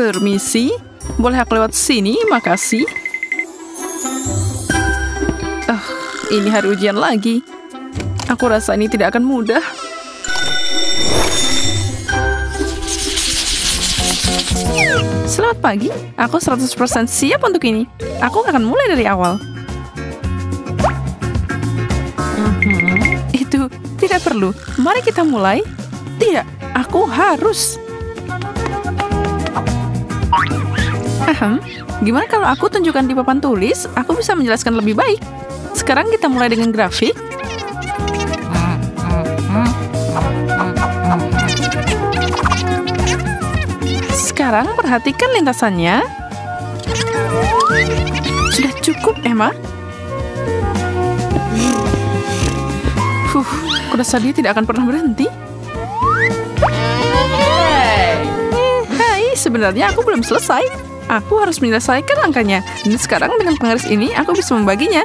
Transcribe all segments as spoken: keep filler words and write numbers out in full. Permisi, boleh aku lewat sini? Makasih. Oh, ini hari ujian lagi. Aku rasa ini tidak akan mudah. Selamat pagi, aku seratus persen siap untuk ini. Aku akan mulai dari awal. Mm-hmm. Itu tidak perlu. Mari kita mulai. Tidak, aku harus. Ahem, gimana kalau aku tunjukkan di papan tulis? Aku bisa menjelaskan lebih baik. Sekarang kita mulai dengan grafik. Sekarang perhatikan lintasannya. Sudah cukup, Emma. Fuh, kurasa dia tidak akan pernah berhenti. Eh, hai, sebenarnya aku belum selesai. Aku harus menyelesaikan langkahnya. Dan sekarang dengan penggaris ini, aku bisa membaginya.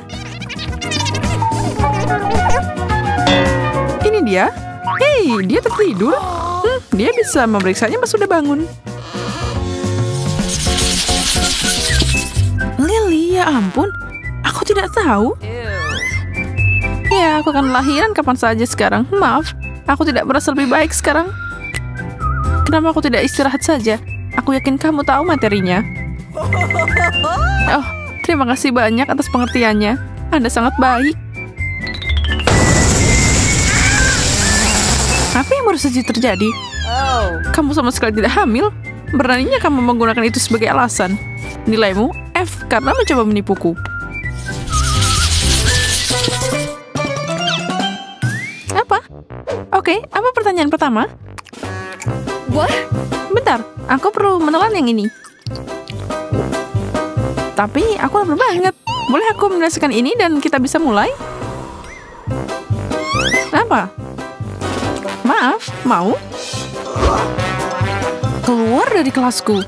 Ini dia. Hei, dia tertidur. Hmm, dia bisa memeriksanya pas sudah bangun. Lily, ya ampun, aku tidak tahu. Ya, aku akan lahiran kapan saja sekarang. Maaf, aku tidak merasa lebih baik sekarang. Kenapa aku tidak istirahat saja? Aku yakin kamu tahu materinya. Oh, terima kasih banyak atas pengertiannya. Anda sangat baik. Apa yang baru saja terjadi? Kamu sama sekali tidak hamil. Beraninya kamu menggunakan itu sebagai alasan. Nilaimu F karena mencoba menipuku. Apa? Oke, apa pertanyaan pertama? Wah, bentar, aku perlu menelan yang ini. Tapi aku lapar banget. Boleh aku menyelesaikan ini dan kita bisa mulai? Apa? Maaf, mau? Keluar dari kelasku.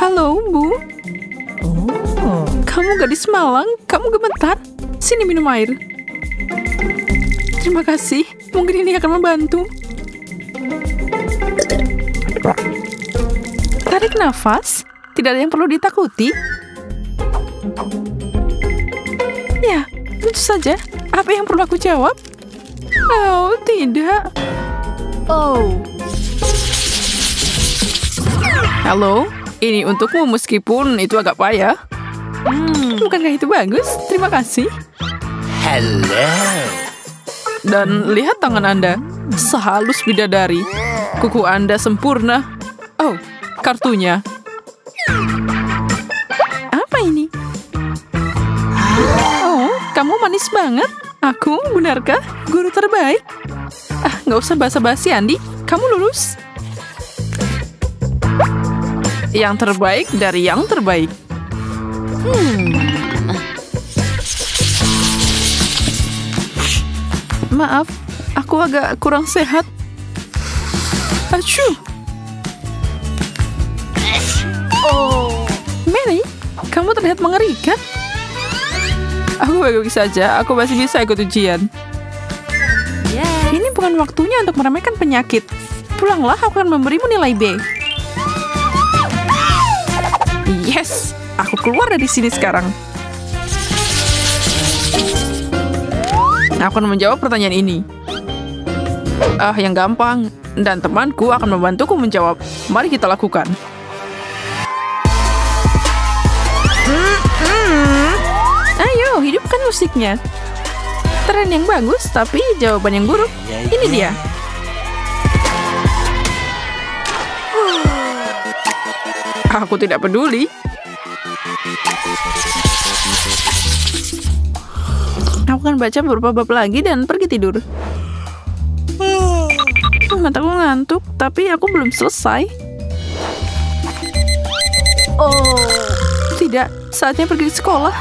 Halo, Bu. Oh. Kamu gadis malang, kamu gemetar. Sini minum air. Terima kasih, mungkin ini akan membantu. Tarik nafas, tidak ada yang perlu ditakuti. Ya, tentu saja. Apa yang perlu aku jawab? Oh, tidak. Oh. Halo. Ini untukmu meskipun itu agak payah. Hmm, bukankah itu bagus? Terima kasih. Hello. Dan lihat tangan Anda. Sehalus bidadari. Kuku Anda sempurna. Oh, kartunya. Apa ini? Oh, kamu manis banget. Aku, benarkah? Guru terbaik. Ah, nggak usah basa-basi, Andi. Kamu lulus. Yang terbaik dari yang terbaik. Hmm. Maaf, aku agak kurang sehat. Acuh. Oh. Mary, kamu terlihat mengerikan. Aku baik-baik saja, aku masih bisa ikut ujian. Yeah. Ini bukan waktunya untuk meremehkan penyakit. Pulanglah, aku akan memberimu nilai B. Yes, aku keluar dari sini sekarang. Aku akan menjawab pertanyaan ini. Ah, yang gampang. Dan temanku akan membantuku menjawab. Mari kita lakukan. Mm-hmm. Ayo, hidupkan musiknya. Tren yang bagus, tapi jawaban yang buruk. Ini dia. Aku tidak peduli. Aku akan baca beberapa bab lagi dan pergi tidur. Mataku ngantuk, tapi aku belum selesai. Oh, tidak, saatnya pergi ke sekolah.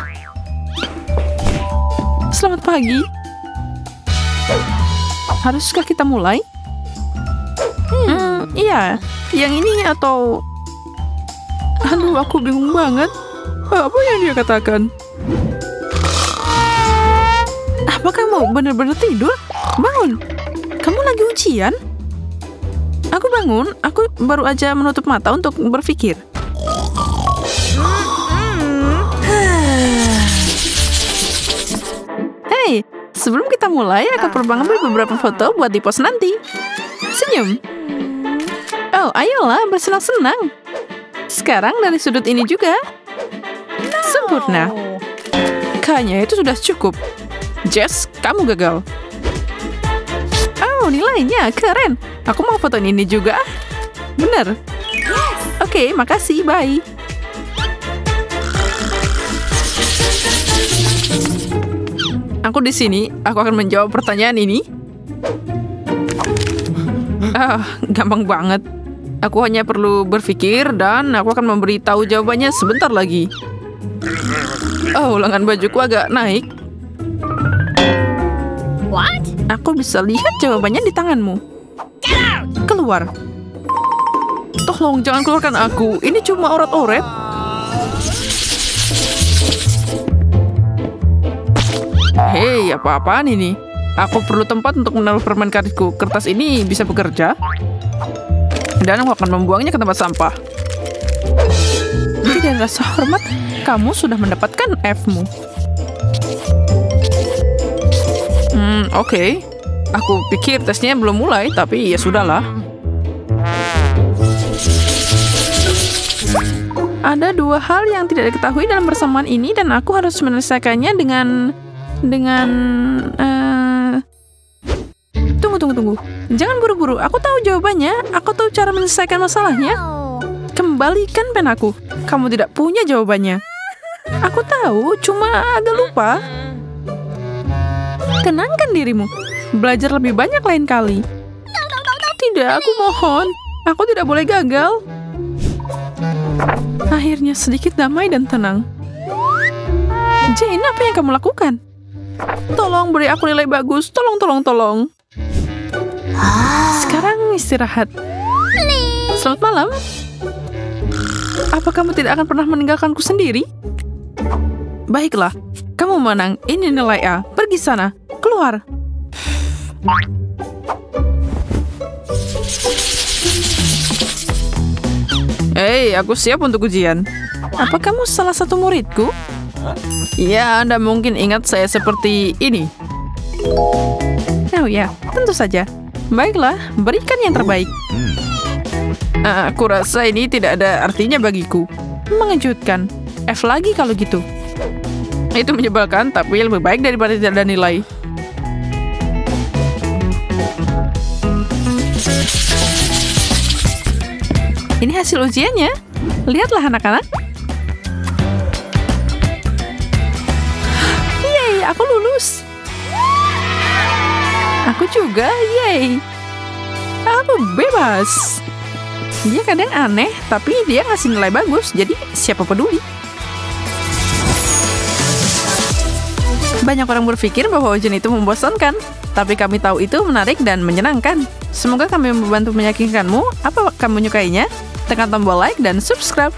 Selamat pagi. Haruskah kita mulai? Hmm, iya, yang ini atau... Aduh, aku bingung banget. Apa yang dia katakan? Apa kamu benar-benar tidur? Bangun. Kamu lagi ujian? Aku bangun, aku baru aja menutup mata untuk berpikir. Hei, sebelum kita mulai, aku perlu ambil beberapa foto buat di post nanti. Senyum. Oh, ayolah, bersenang-senang. Sekarang dari sudut ini juga. Sempurna. Kayaknya itu sudah cukup. Jess, kamu gagal. Oh, nilainya keren. Aku mau foto ini juga. Bener. Oke, makasih. Bye. Aku di sini. Aku akan menjawab pertanyaan ini. Ah, gampang banget. Aku hanya perlu berpikir dan aku akan memberitahu jawabannya sebentar lagi. Oh, lengan bajuku agak naik. What? Aku bisa lihat jawabannya di tanganmu. Keluar. Tolong jangan keluarkan aku. Ini cuma orat-oret. Hei, apa-apaan ini? Aku perlu tempat untuk menaruh permen karetku. Kertas ini bisa bekerja. Dan aku akan membuangnya ke tempat sampah. Tidak ada rasa hormat. Kamu sudah mendapatkan F-mu. Hmm, oke. Okay. Aku pikir tesnya belum mulai, tapi ya sudahlah. Ada dua hal yang tidak diketahui dalam persamaan ini dan aku harus menyelesaikannya dengan... dengan... Uh... Tunggu, tunggu, tunggu. Jangan buru-buru. Aku tahu jawabannya. Aku tahu cara menyelesaikan masalahnya. Kembalikan pen aku. Kamu tidak punya jawabannya. Aku tahu, cuma agak lupa. Tenangkan dirimu. Belajar lebih banyak lain kali. Tidak, aku mohon. Aku tidak boleh gagal. Akhirnya sedikit damai dan tenang. Jane, apa yang kamu lakukan? Tolong beri aku nilai bagus. Tolong, tolong, tolong. Sekarang istirahat. Selamat malam. Apa kamu tidak akan pernah meninggalkanku sendiri? Baiklah, kamu menang. Ini nilai A. Pergi sana. Keluar. Hei, aku siap untuk ujian. Apa kamu salah satu muridku? Ya, Anda mungkin ingat saya seperti ini. Oh ya, tentu saja. Baiklah, berikan yang terbaik. Uh, aku rasa ini tidak ada artinya bagiku. Mengejutkan. F lagi kalau gitu. Itu menyebalkan, tapi lebih baik daripada tidak ada nilai. Ini hasil ujiannya. Lihatlah anak-anak. Yeay, aku lulus. Aku juga, yeay. Aku bebas. Dia kadang aneh, tapi dia ngasih nilai bagus, jadi siapa peduli? Banyak orang berpikir bahwa ujian itu membosankan, tapi kami tahu itu menarik dan menyenangkan. Semoga kami membantu meyakinkanmu apa kamu menyukainya. Tekan tombol like dan subscribe.